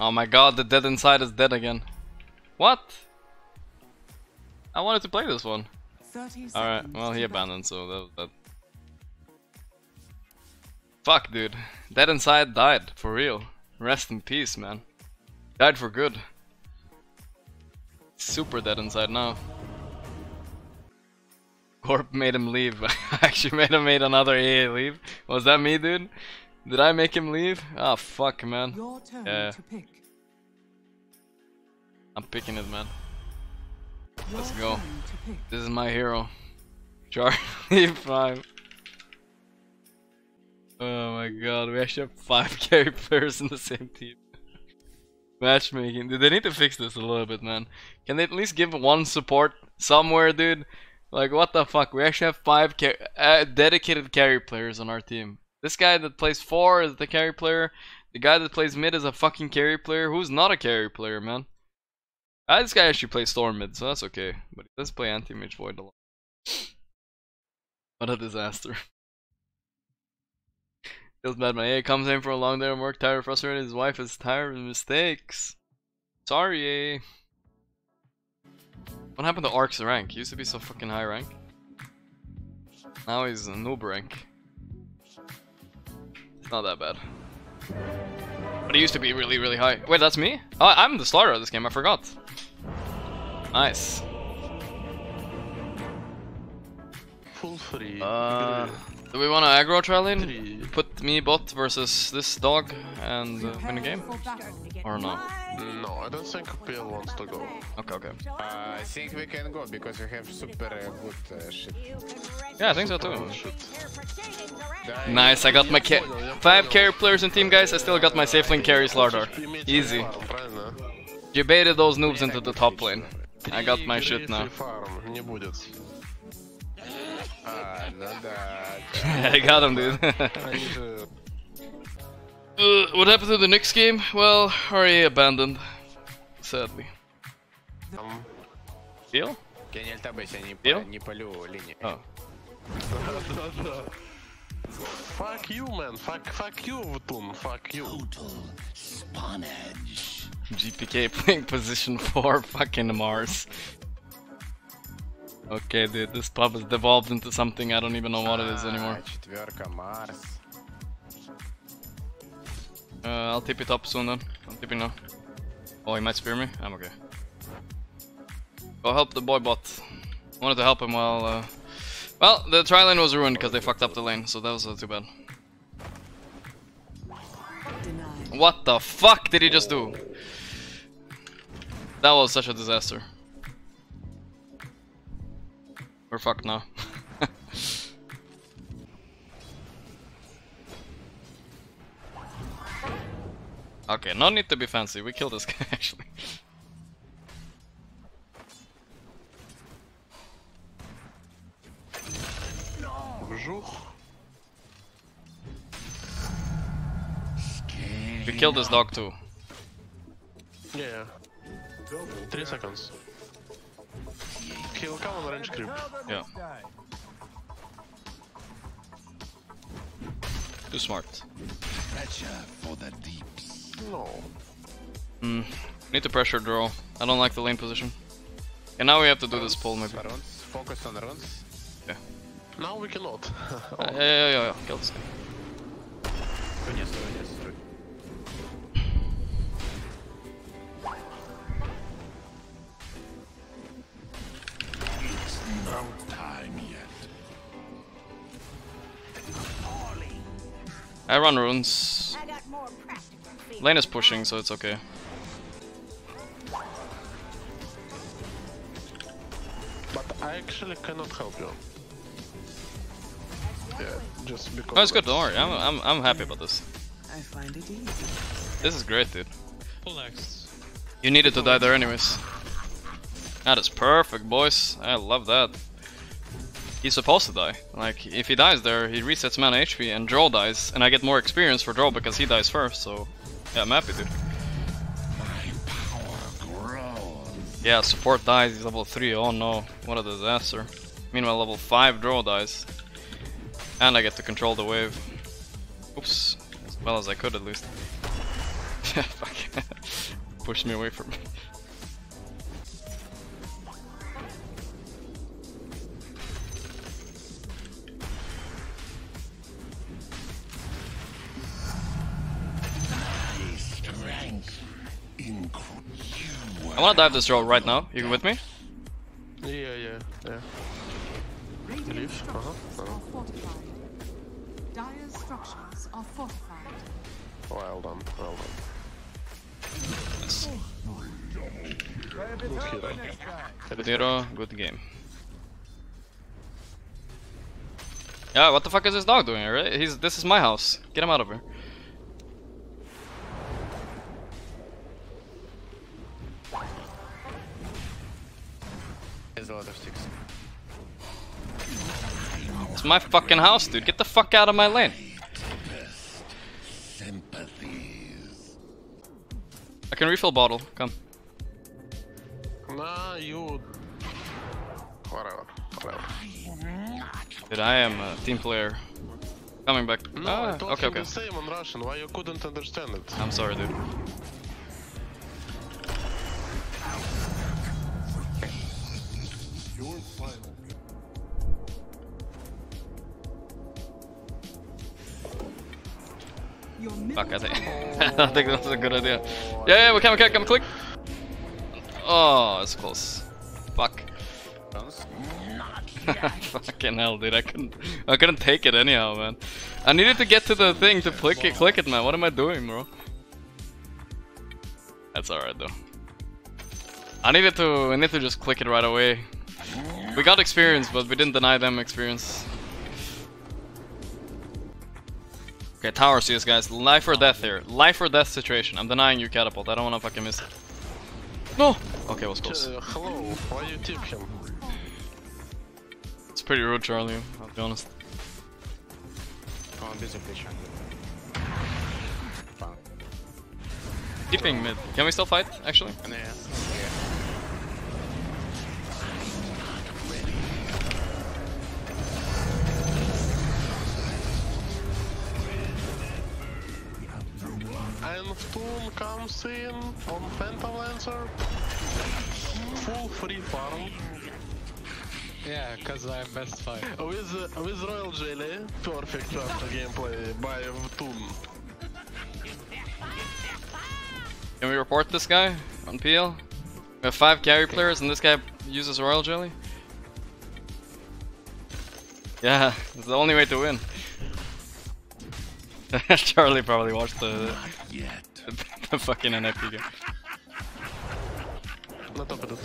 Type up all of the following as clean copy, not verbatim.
Oh my god, the Dead Inside is dead again. What? I wanted to play this one. Alright, well he abandoned, so that was that. Fuck, dude. Dead Inside died, for real. Rest in peace, man. Died for good. Super dead inside now. Gorp made him leave. I actually made another EA leave. Was that me, dude? Did I make him leave? Ah, oh, fuck, man. Your turn to pick. I'm picking it, man. Let's go. This is my hero. Charlie 5. Oh my god, we actually have 5 carry players in the same team. Matchmaking. Dude, they need to fix this a little bit, man. Can they at least give one support somewhere, dude? Like, what the fuck? We actually have 5 dedicated carry players on our team. This guy that plays 4 is the carry player. The guy that plays mid is a fucking carry player. Who's not a carry player, man? This guy actually plays Storm mid, so that's okay. But he does play Anti-Mage Void a lot. What a disaster. Feels bad, my A comes in for a long day of work, tired, frustrated, his wife is tired of mistakes. Sorry, A. What happened to Ark's rank? He used to be so fucking high rank. Now he's a noob rank. It's not that bad. But he used to be really, really high. Wait, that's me? Oh, I'm the Slardar of this game, I forgot. Nice. Do we want to aggro Charlie? Put me bot versus this dog and win the game? Or no? No, I don't think PL wants to go. Okay, okay. I think we can go because we have super good shit. Yeah, I think so too. Nice, I got my 5 carry players in team, guys. I still got my safelink carry Slardar. Easy. You baited those noobs into the top lane. I got my shit now. I got him, dude. What happened to the next game? Well, RE abandoned, sadly. Deal? Deal? Oh. Fuck you, man. Fuck you, Vutun. Fuck you. Gpk playing position 4, fucking Mars. Okay, dude, this pub has devolved into something I don't even know what it is anymore. I'll tip it up soon then. I'm tipping now. Oh, he might spear me? I'm okay. Go help the boy bot. I wanted to help him while... Well, the tri lane was ruined because they fucked up the lane, so that was too bad. What the fuck did he just do? That was such a disaster. We're fucked now. Okay, no need to be fancy. We killed this guy actually. We killed this dog too. Yeah. 3 seconds. Kill come on range creep. Yeah. Too smart. Pressure for the deeps. No. Need to pressure draw. I don't like the lane position. And now we have to do this pull maybe. Focus on the runs. Yeah. Now we cannot. Yeah. Kill this guy. No time yet. I run runes. Lane is pushing, so it's okay. But I actually cannot help you. Yeah, just because. No, it's good. Don't worry. I'm happy about this. I find it easy. This is great, dude. Relax. You needed to die there, anyways. That is perfect, boys. I love that. He's supposed to die. Like, if he dies there, he resets mana HP and Droll dies. And I get more experience for Droll because he dies first, so... Yeah, I'm happy, dude. My power grows. Yeah, support dies. He's level 3. Oh no, what a disaster. Meanwhile, level 5 Droll dies. And I get to control the wave. Oops. As well as I could, at least. Fuck. Pushed me away from me. I wanna dive this roll right now. You with me? Yeah. Leave. Dire structures are fortified. Oh, well done. Yes. Hero, good game. Yeah, what the fuck is this dog doing here, right? This is my house. Get him out of here. It's my fucking house, dude. Get the fuck out of my lane. I can refill bottle. Come. Nah, you. Whatever. Dude, I am a team player. Coming back. No, I told okay, him okay. The same on Russian. Why you couldn't understand it? I'm sorry, dude. Fuck, I think. I don't think that's a good idea. Yeah, we come, click. Oh, it's close. Fuck. Fucking hell, dude. I couldn't take it anyhow, man. I needed to get to the thing to click it, man. What am I doing, bro? That's alright, though. I need to just click it right away. We got experience, but we didn't deny them experience. Okay, tower CS, guys. Life or death here. Life or death situation. I'm denying you catapult. I don't want to fucking miss it. No! Okay, it was close. Hello, why you tip him? It's pretty rude, Charlie. I'll be honest. Oh, I'm busy fishing. Keeping mid. Can we still fight, actually? Yeah. And Toon comes in on Phantom Lancer. Full free farm. Yeah, cause I'm best fight. With Royal Jelly, perfect after gameplay by Toon. Can we report this guy on PL? We have 5 carry players and this guy uses Royal Jelly? Yeah, it's the only way to win. Charlie probably watched the fucking NFP game. Not up at it.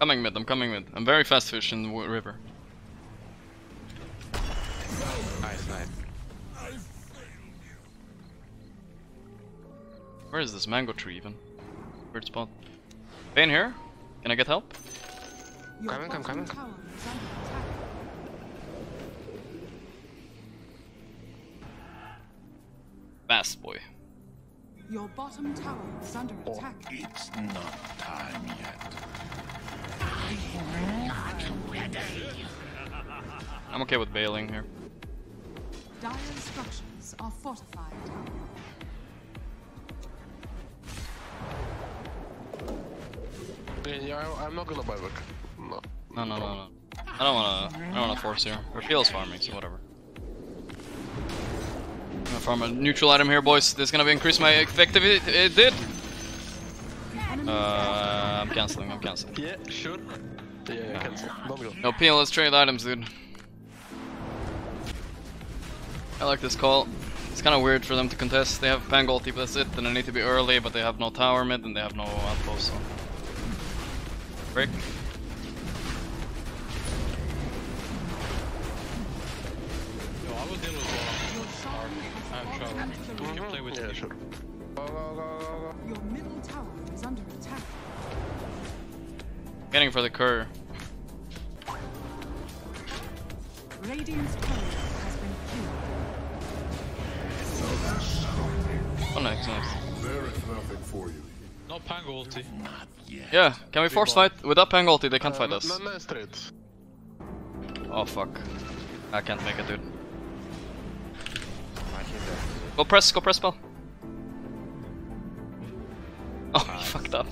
I'm coming mid. I'm very fast fish in the river. Nice. Where is this mango tree even? Weird spot. Vayne here? Can I get help? Coming. Fast boy. Your bottom tower is under attack. It's not time yet. I'm not ready. I'm okay with bailing here. Dire structures are fortified. Yeah, I'm not gonna buy back. No. I don't wanna force here. Repeal's farming, so whatever. I'm gonna farm a neutral item here, boys. This is gonna increase my effectiveness. It did. I'm canceling. Yeah, sure. Yeah, cancel. No PL, let's trade items, dude. I like this call. It's kind of weird for them to contest. They have Pangolier, but that's it. And I need to be early, but they have no tower mid and they have no outpost. So. Break. Yo, I will deal with that. We can play with you. Yeah, sure. Your middle tower is under attack. Getting for the cur. Radiant's tower has been killed. Oh, nice. There is nothing for you. No Pangol ulti. Yeah, can we force fight? Without Pangol ulti, they can't fight us. Oh, fuck. I can't make it, dude. I can't. Go press, pal. Oh, he fucked up.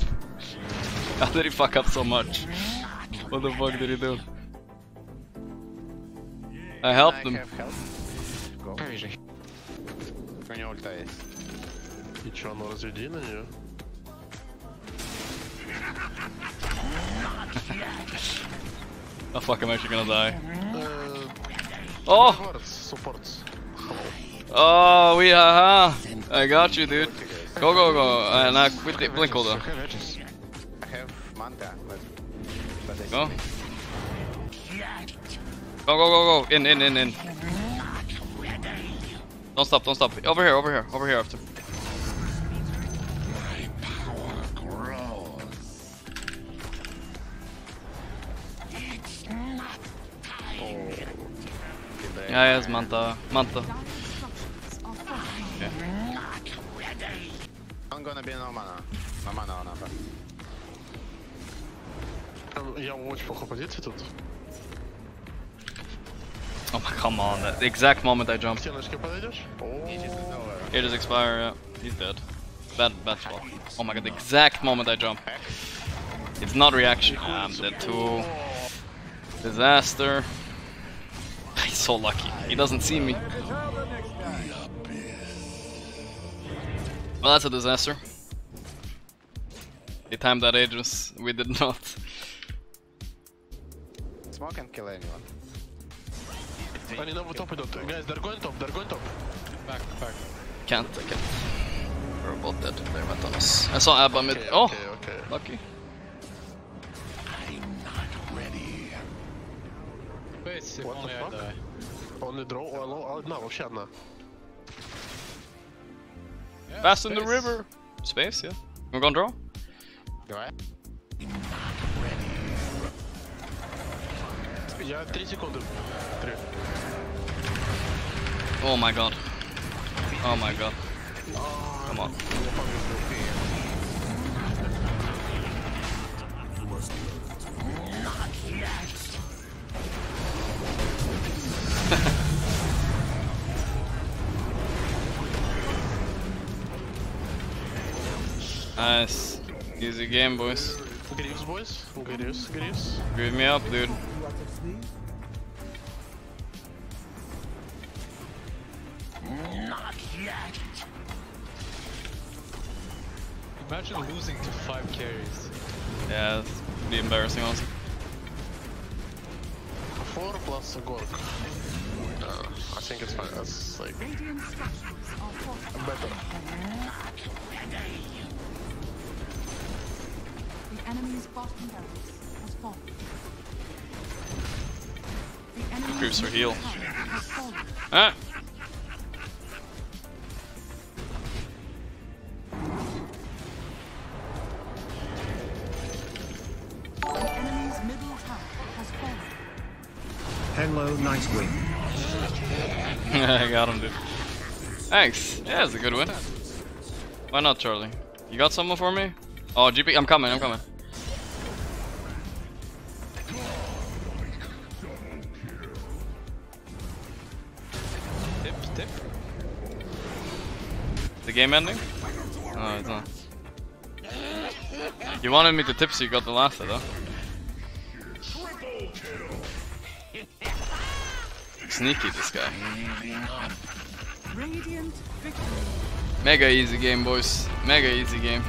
How did he fuck up so much? What the fuck did he do? I helped him. Go. Can you ult it? You try not to redeem you. Oh fuck, I'm actually gonna die. Oh! Supports. Oh, we haha! I got you, dude. Go, go, go. And I quit the Blink Holder. I have Manta, but go. Go, go, go, go. In. Don't stop, don't stop. Over here after. My power grows. It's not time. Yeah, yes, Manta. Okay. I'm gonna be no mana on upper. Я очень плохо позиции тут. Oh my, come on, at the exact moment I jumped. Aegis expire, yeah. He's dead. Bad spot. Oh my god, the exact moment I jump. It's not reaction. I'm dead too. Disaster. He's so lucky. He doesn't see me. Well, that's a disaster. They timed that Aegis. We did not. Smoke can kill anyone. I know what top it up. Guys, they're going top. Back. I can't. We're both dead. They went on us. I saw Abba mid. Oh! Okay. Lucky. I'm not ready. Wait, if what only the fuck? I die. Only draw or low? No, вообще одна. Yeah, fast space. In the river! Space, yeah. We're gonna draw? Do I? Yeah, 3 seconds. Oh my god. Come on. Nice. Easy game, boys. Greaves. Greave me up, dude. Not yet. Imagine losing to 5 carries. Yeah, that's pretty embarrassing also. 4 plus a Gorgc. I think it's fine, that's like better. The enemy's bottom barrel has fallen. The enemy creeps for heal. Ah! The enemy's middle tower has fallen. Hello, nice win. I got him, dude. Thanks. Yeah, that's a good win. Why not, Charlie? You got someone for me? Oh, Gpk, I'm coming. Dip. The game ending? No, it's not. You wanted me to tip, so you got the last though. Sneaky, this guy. Mega easy game, boys. Mega easy game.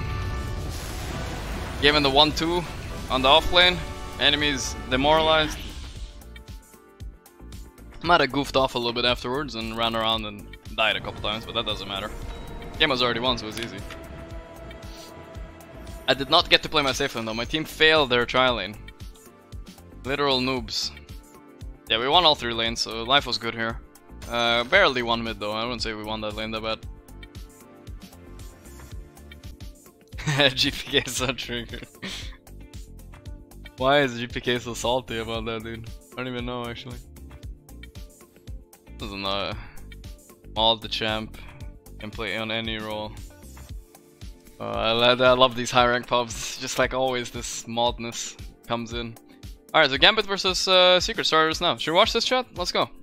Given the 1-2 on the off lane, enemies demoralized. Might have goofed off a little bit afterwards and ran around and died a couple times, but that doesn't matter. Game was already won, so it was easy. I did not get to play my safe lane though, my team failed their tri lane. Literal noobs. Yeah, we won all 3 lanes, so life was good here. Barely won mid though, I wouldn't say we won that lane that bad. Gpk is so triggered. Why is Gpk so salty about that, dude? I don't even know, actually. Doesn't know. Mauled the champ. Can play on any role. I love these high rank pubs. Just like always, this maldness comes in. Alright, so Gambit versus Secret starters now. Should we watch this, chat? Let's go.